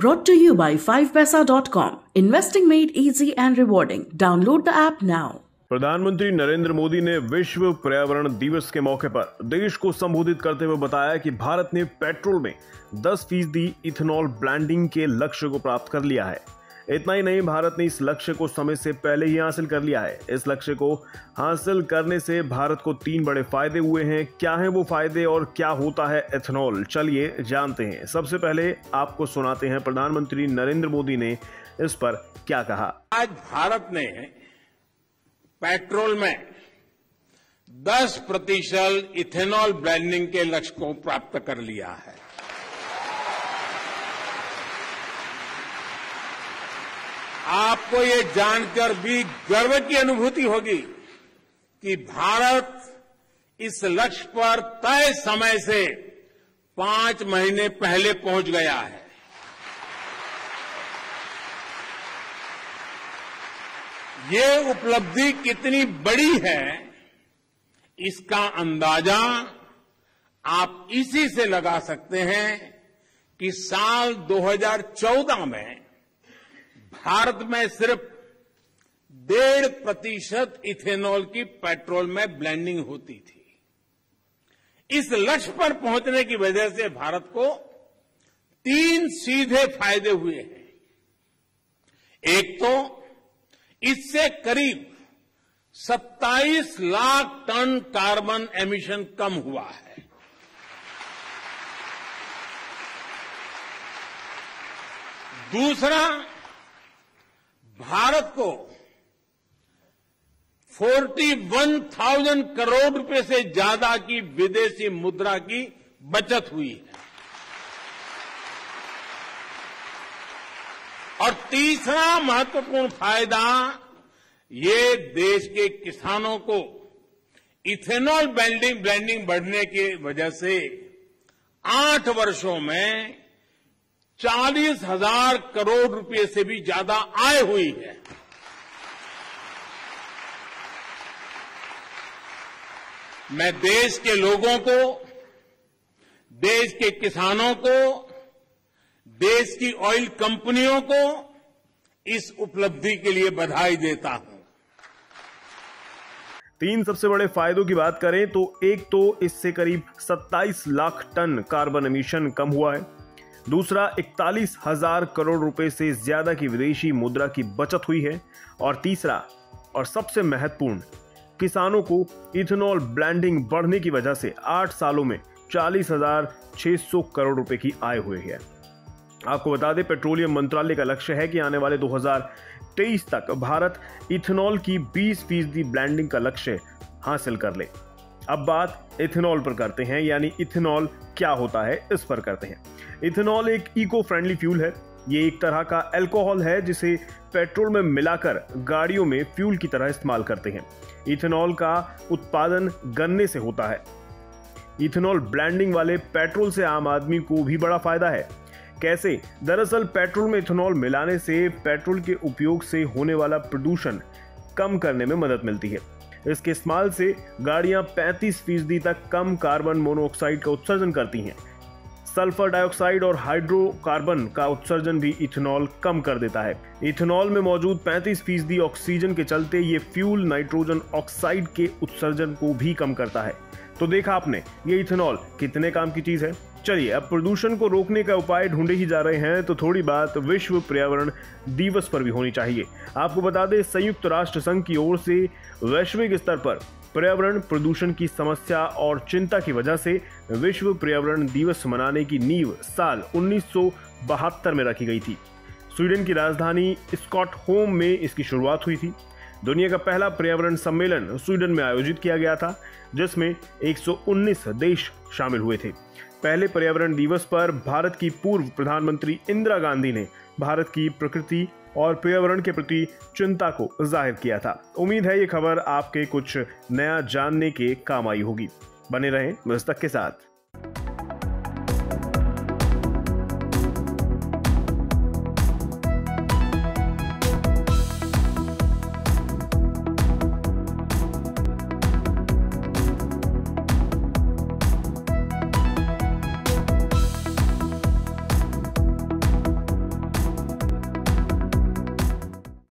Brought to you by 5paisa.com. Investing made easy and rewarding. Download the app now. प्रधानमंत्री नरेंद्र मोदी ने विश्व पर्यावरण दिवस के मौके पर देश को संबोधित करते हुए बताया कि भारत ने पेट्रोल में 10% इथेनॉल ब्लेंडिंग के लक्ष्य को प्राप्त कर लिया है। इतना ही नहीं, भारत ने इस लक्ष्य को समय से पहले ही हासिल कर लिया है। इस लक्ष्य को हासिल करने से भारत को 3 बड़े फायदे हुए हैं। क्या हैं वो फायदे और क्या होता है एथेनॉल, चलिए जानते हैं। सबसे पहले आपको सुनाते हैं प्रधानमंत्री नरेंद्र मोदी ने इस पर क्या कहा। आज भारत ने पेट्रोल में 10% इथेनॉल ब्लेंडिंग के लक्ष्य को प्राप्त कर लिया है। आपको ये जानकर भी गर्व की अनुभूति होगी कि भारत इस लक्ष्य पर तय समय से 5 महीने पहले पहुंच गया है। ये उपलब्धि कितनी बड़ी है, इसका अंदाजा आप इसी से लगा सकते हैं कि साल 2014 में भारत में सिर्फ 1.5% इथेनॉल की पेट्रोल में ब्लेंडिंग होती थी। इस लक्ष्य पर पहुंचने की वजह से भारत को 3 सीधे फायदे हुए हैं। एक तो इससे करीब 27 लाख टन कार्बन एमिशन कम हुआ है। दूसरा, भारत को 41,000 करोड़ रुपए से ज्यादा की विदेशी मुद्रा की बचत हुई है। और तीसरा महत्वपूर्ण फायदा, ये देश के किसानों को इथेनॉल ब्लेंडिंग बढ़ने की वजह से 8 वर्षों में 40,000 करोड़ रुपए से भी ज्यादा आय हुई है। मैं देश के लोगों को, देश के किसानों को, देश की ऑयल कंपनियों को इस उपलब्धि के लिए बधाई देता हूं। 3 सबसे बड़े फायदों की बात करें तो एक तो इससे करीब 27 लाख टन कार्बन एमिशन कम हुआ है। दूसरा, 41,000 करोड़ रुपए से ज्यादा की विदेशी मुद्रा की बचत हुई है। और तीसरा और सबसे महत्वपूर्ण, किसानों को इथेनॉल ब्लेंडिंग बढ़ने की वजह से 8 सालों में 40,600 करोड़ रुपए की आय हुई है। आपको बता दें, पेट्रोलियम मंत्रालय का लक्ष्य है कि आने वाले 2023 तक भारत इथेनॉल की 20% ब्लेंडिंग का लक्ष्य हासिल कर ले। अब बात इथेनॉल पर करते हैं, यानी इथेनॉल क्या होता है इस पर करते हैं। इथेनॉल एक इको फ्रेंडली फ्यूल है। ये एक तरह का अल्कोहल है जिसे पेट्रोल में मिलाकर गाड़ियों में फ्यूल की तरह इस्तेमाल करते हैं। इथेनॉल का उत्पादन गन्ने से होता है। इथेनॉल ब्लेंडिंग वाले पेट्रोल से आम आदमी को भी बड़ा फायदा है। कैसे? दरअसल पेट्रोल में इथेनॉल मिलाने से पेट्रोल के उपयोग से होने वाला प्रदूषण कम करने में मदद मिलती है। इसके इस्तेमाल से गाड़ियां 35% तक कम कार्बन मोनोऑक्साइड का उत्सर्जन करती हैं। सल्फर डाइऑक्साइड और हाइड्रोकार्बन का उत्सर्जन भी इथेनॉल कम कर देता है। इथेनॉल में मौजूद 35% ऑक्सीजन के चलते ये फ्यूल नाइट्रोजन ऑक्साइड के उत्सर्जन को भी कम करता है। तो देखा आपने, ये इथेनॉल कितने काम की चीज है। चलिए अब प्रदूषण को रोकने का उपाय ढूंढे ही जा रहे हैं तो थोड़ी बात विश्व पर्यावरण दिवस पर भी होनी चाहिए। आपको बता दें, संयुक्त राष्ट्र संघ की ओर से वैश्विक स्तर पर पर्यावरण प्रदूषण की समस्या और चिंता की वजह से विश्व पर्यावरण दिवस मनाने की नींव साल 1972 में रखी गई थी। स्वीडन की राजधानी स्कॉट होम में इसकी शुरुआत हुई थी। दुनिया का पहला पर्यावरण सम्मेलन स्वीडन में आयोजित किया गया था, जिसमें 119 देश शामिल हुए थे। पहले पर्यावरण दिवस पर भारत की पूर्व प्रधानमंत्री इंदिरा गांधी ने भारत की प्रकृति और पर्यावरण के प्रति चिंता को जाहिर किया था। उम्मीद है ये खबर आपके कुछ नया जानने के काम आई होगी। बने रहें BIZ तक के साथ।